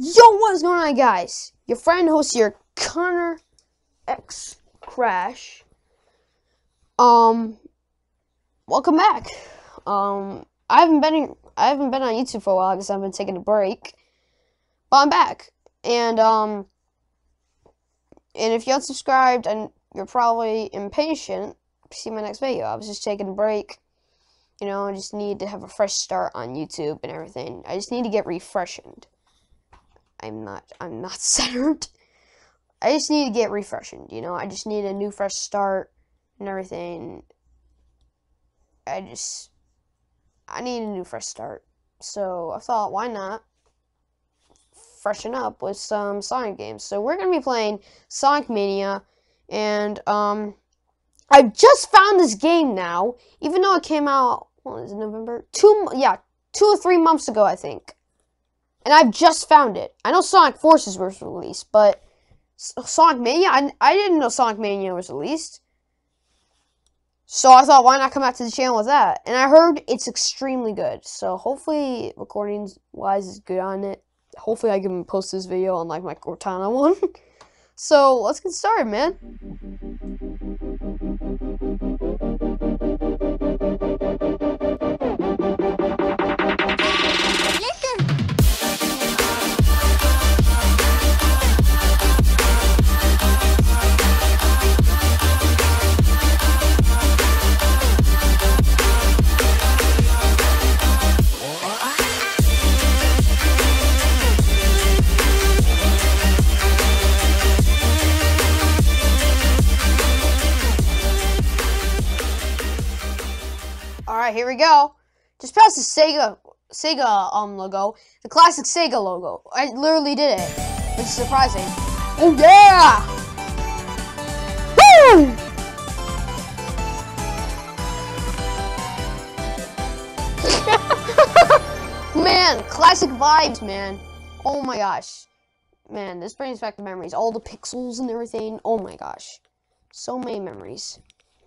Yo, what's going on, guys? Your friend host here, Connor X Crash. Welcome back. I haven't been on YouTube for a while because I've been taking a break, but I'm back. And if you haven't subscribed, and you're probably impatient to see my next video. I was just taking a break. You know, I just need to have a fresh start on YouTube and everything. I just need to get refreshened. I'm not centered. I just need to get refreshened, you know? I just need a new fresh start and everything. I need a new fresh start. So I thought, why not freshen up with some Sonic games? So we're going to be playing Sonic Mania, and I've just found this game now, even though it came out, well, is it November? Two or three months ago, I think. And I've just found it. I know Sonic Forces was released, but Sonic Mania, I didn't know Sonic Mania was released. So I thought, why not come back to the channel with that? And I heard it's extremely good. So hopefully, recording-wise, is good on it. Hopefully, I can post this video on, like, my Cortana one. So let's get started, man. Here we go. Just past the Sega logo, the classic Sega logo. I literally did it. It's surprising. Oh yeah! Woo! Man, classic vibes, man. Oh my gosh, man, this brings back the memories. All the pixels and everything. Oh my gosh, so many memories,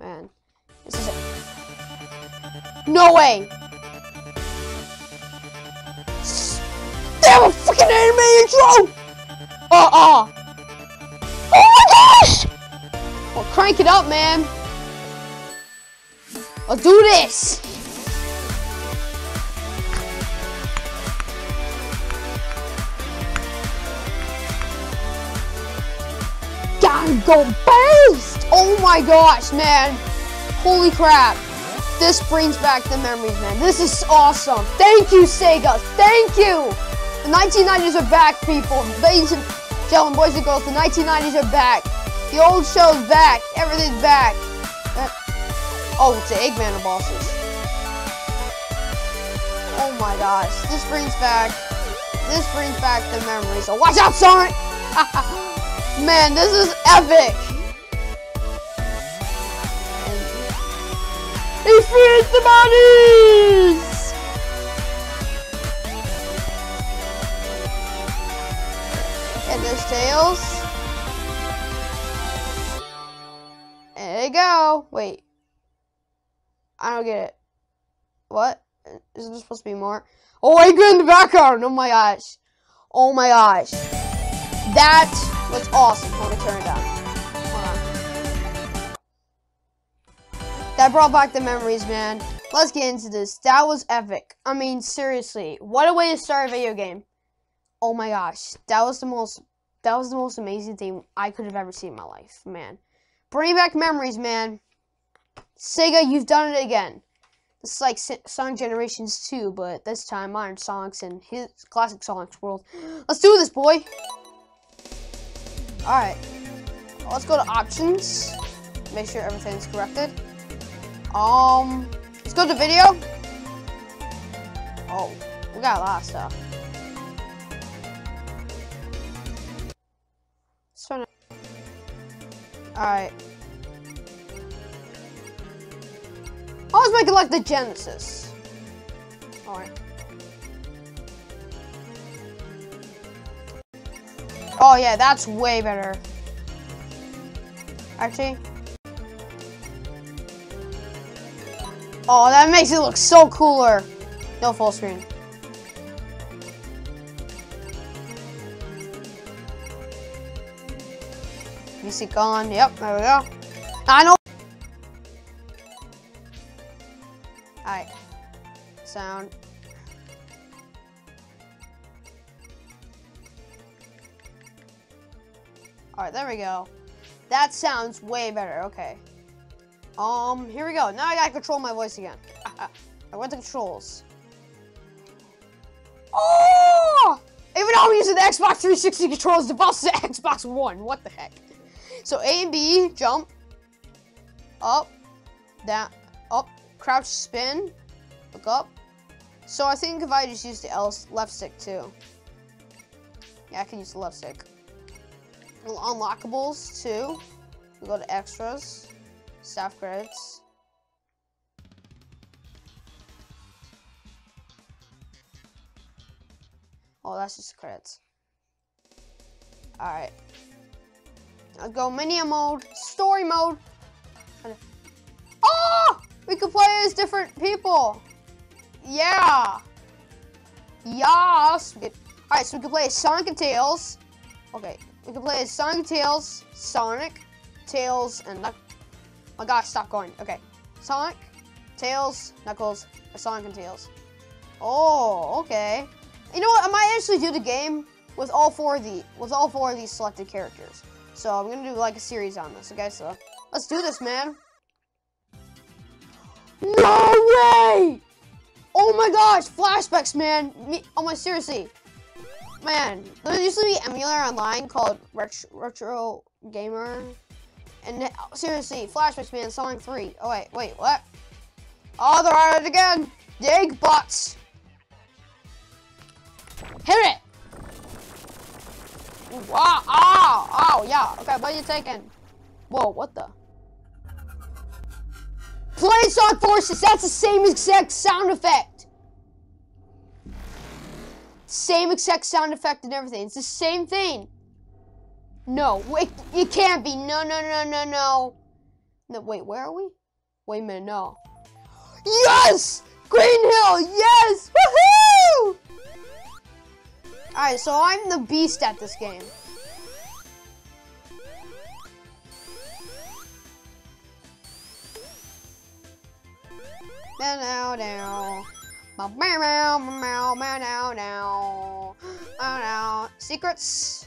man. This is it. No way! They have a freaking anime intro! Oh my gosh! Well, crank it up, man. I'll do this! Gotta go based! Oh my gosh, man. Holy crap. This brings back the memories, man. This is awesome. Thank you, Sega. Thank you. The 1990s are back, people. Ladies and gentlemen, boys and girls, the 1990s are back. The old show's back. Everything's back. Oh, it's the Eggman of bosses. Oh my gosh. This brings back the memories. Oh, watch out, Sonic! Man, this is epic. He frees the bodies! And there's Tails. And there you go. Wait. I don't get it. What? Isn't there supposed to be more? Oh, I get in the background! Oh my gosh. Oh my gosh. That was awesome when it turned out. That brought back the memories, man. Let's get into this. That was epic. I mean, seriously, what a way to start a video game. Oh my gosh, that was the most amazing thing I could have ever seen in my life, man. Bring back memories, man. Sega, you've done it again. It's like Sonic Generations 2, but this time modern Sonic's and his classic Sonic's world. Let's do this, boy. All right, let's go to options. Make sure everything's corrected. Let's go to video. Oh, we got a lot of stuff. Let's turn it. Alright. I was making like the Genesis. Alright. Oh yeah, that's way better. Actually. Oh, that makes it look so cooler. No full screen. PC gone. Yep, there we go. I know. Alright. Sound. Alright, there we go. That sounds way better. Okay. Here we go. Now I gotta control my voice again. I went to controls. Oh! Even though I'm using the Xbox 360 controls, the boss is the Xbox One. What the heck? So A and B, jump. Up. Down. Up. Crouch, spin. Look up. So I think if I just use the left stick too. Yeah, I can use the left stick. Unlockables too. We go to extras. Staff credits. Oh, that's just credits. Alright. I'll go mania mode, story mode. Oh! We can play as different people. Yeah. Yas. Alright, so we can play as Sonic and Tails. Okay. We can play as Sonic and Tails, Sonic, Tails, and Knuckles. My gosh, stop going. Okay. Sonic, Tails, Knuckles, or Sonic and Tails. Oh, okay. You know what? I might actually do the game with all four of these selected characters. So I'm gonna do like a series on this. Okay, so let's do this, man. No way! Oh my gosh, flashbacks, man. Oh my, seriously, man. There's usually an emulator online called Retro Gamer, and seriously, flashbacks, man. Sonic 3. Oh wait, what? Oh, they're at it again. Dig butts. Hit it! Wow! Ow! Ow! Yeah. Okay, what are you taking? Whoa! What the? Play Sonic Forces. That's the same exact sound effect. Same exact sound effect and everything. It's the same thing. No, wait. It can't be. No! No! No! No! No! No! Wait. Where are we? Wait a minute. No. Yes! Green Hill. Yes! Woohoo! Alright, so I'm the beast at this game. Now, now, now, now, now, now, now, now, secrets.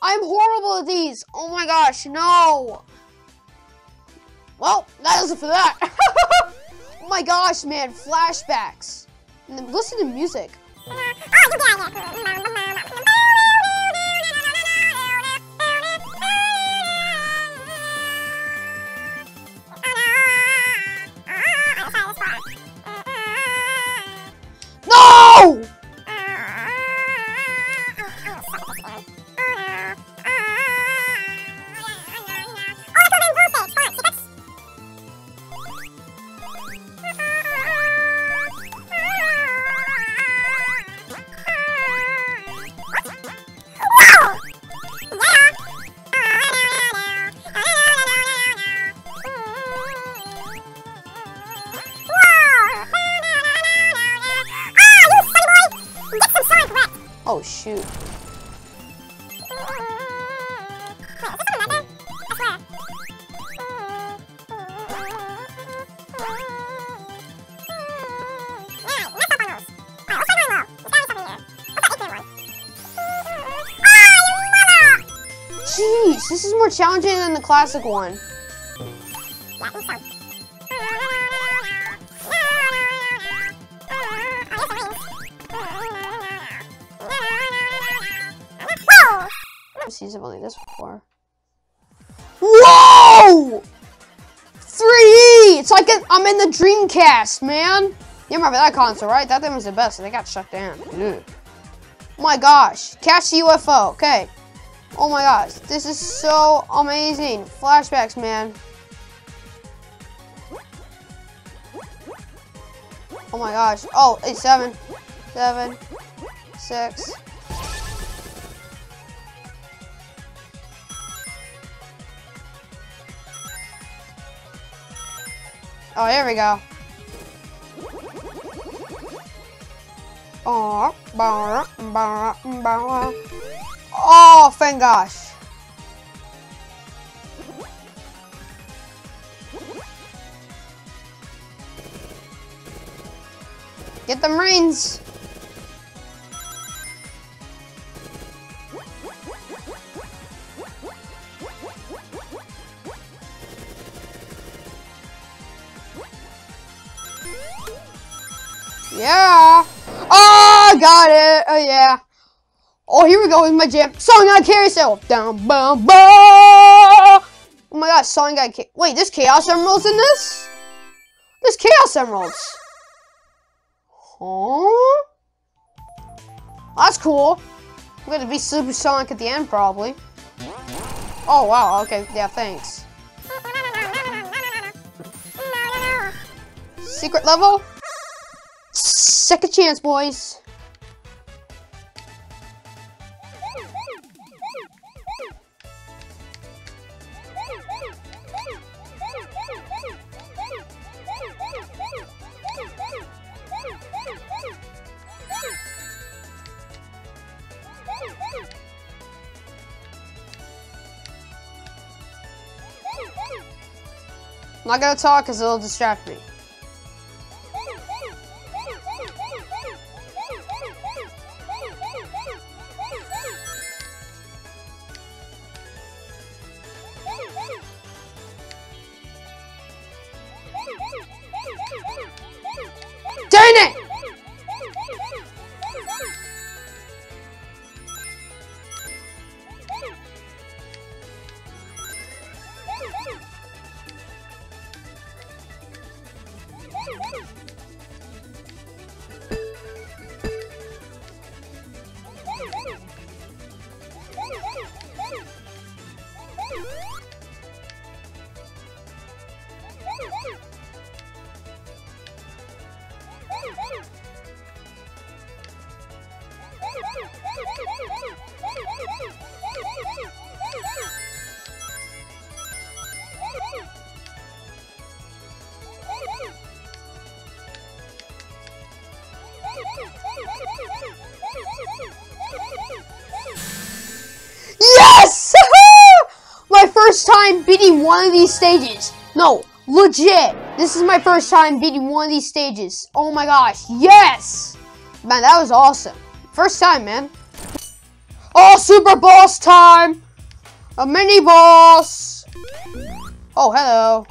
I'm horrible at these. Oh my gosh, no. Well, that is it for that. Oh my gosh, man, flashbacks. And then listen to music. No! Oh shoot. Jeez, this is more challenging than the classic one. Something like this before. Whoa! 3D! It's like I'm in the Dreamcast, man. You remember that console, right? That thing was the best, and they got shut down. Oh my gosh. Catch the UFO. Okay. Oh my gosh, this is so amazing. Flashbacks, man. Oh my gosh. Oh, it's 7, 7, 6. Oh, here we go. Oh, thank gosh. Get them rings. Yeah. Oh, got it. Oh, yeah. Oh, here we go with my jam. Sonic got carousel. Down, bum, bum. Oh my gosh, Sonic got carousel. Wait, there's Chaos Emeralds in this? There's Chaos Emeralds. Oh, that's cool. We're gonna be Super Sonic at the end, probably. Oh wow. Okay. Yeah. Thanks. Secret level. Second chance, boys. I'm not gonna talk because it'll distract me. Dang it! Yes! My first time beating one of these stages. No, legit. This is my first time beating one of these stages. Oh my gosh, yes! Man, that was awesome. First time, man. Oh, super boss time! A mini boss! Oh, hello.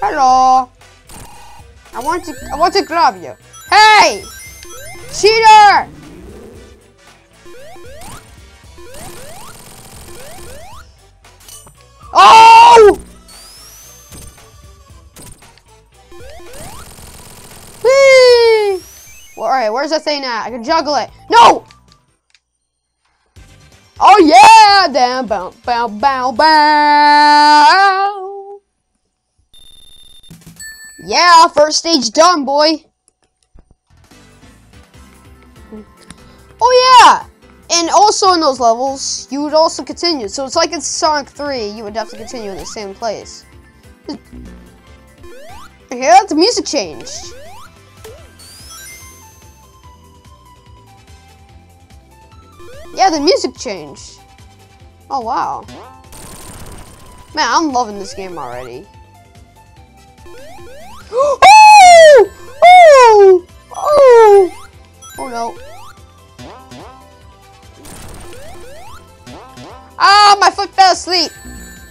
Hello. I want to grab you. Hey! Cheater! Oh! Whee! Well, alright, where's that thing at? I can juggle it. No! Oh yeah! Damn, bow, bow, bow, bow! Yeah, first stage done, boy. Oh yeah! And also in those levels, you would also continue. So it's like in Sonic 3, you would have to continue in the same place. Yeah, the music changed. Yeah, the music changed. Oh wow. Man, I'm loving this game already. Oh! Oh! Oh! Oh no. Ah, my foot fell asleep.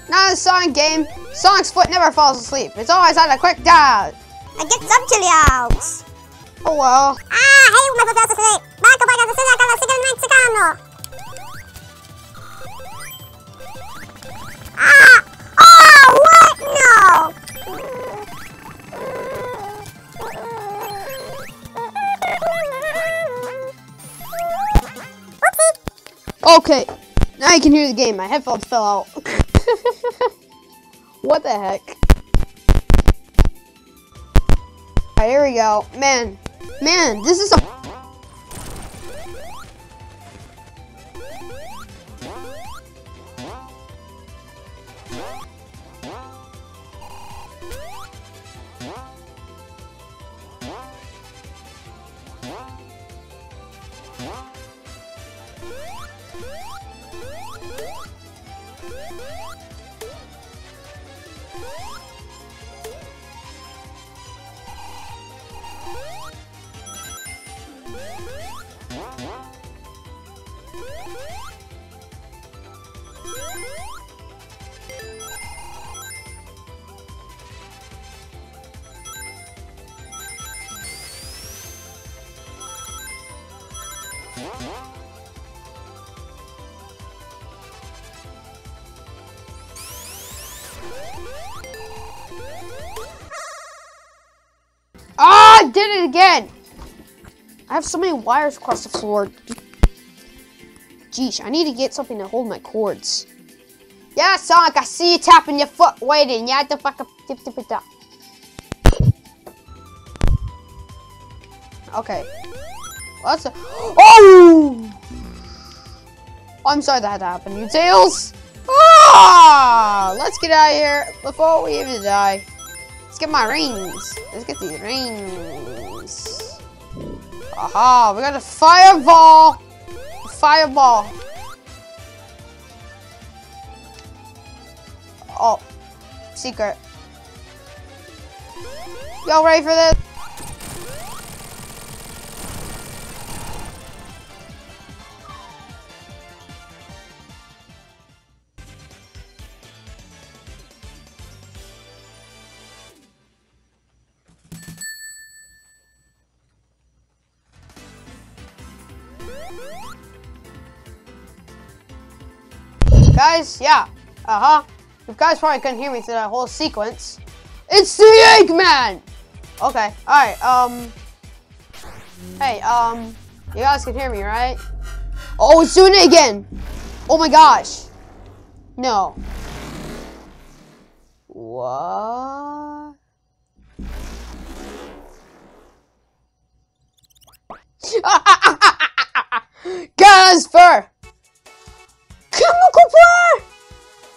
Not in a Sonic game. Sonic's foot never falls asleep. It's always on a quick dive. I get some chili outs. Oh well. Ah, hey, my foot fell asleep. Marco, I got the Sega, got the Sega Mexicano. Ah! Oh, what? No! Okay. Now I can hear the game. My headphones fell out. What the heck? Alright, here we go. Man, this is a... Ah, I did it again! I have so many wires across the floor. Geesh, I need to get something to hold my cords. Yeah, Sonic, I see you tapping your foot waiting. Yeah, the fuck up, tip it up. Okay. What's the... Oh! I'm sorry that had to happen, you Tails! Ah! Let's get out of here before we even die. Let's get my rings. Let's get these rings. Aha! We got a fireball! A fireball! Oh. Secret. Y'all ready for this? Guys, yeah, you guys probably couldn't hear me through that whole sequence. It's the Eggman! Okay, alright, hey, you guys can hear me, right? Oh, it's doing it again! Oh my gosh! No. What? Guys, fur! Chemical prayer!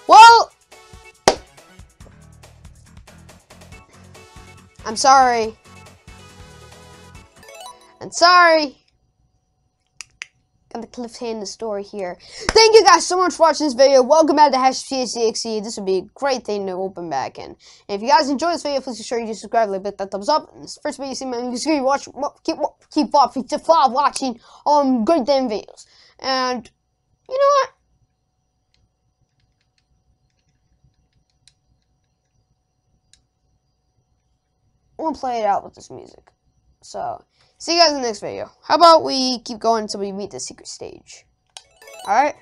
Well, I'm sorry. I'm sorry. Gonna cliffhang the story here. Thank you guys so much for watching this video. Welcome back to #THCXE. This would be a great thing to open back in. And if you guys enjoyed this video, please be sure you do subscribe, like, hit that thumbs up. And this is the first video you see, man. You can see, watch, keep watching great damn videos. And you know what? I'm gonna play it out with this music. So, see you guys in the next video. How about we keep going until we meet the secret stage? Alright?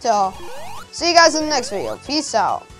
So, see you guys in the next video. Peace out.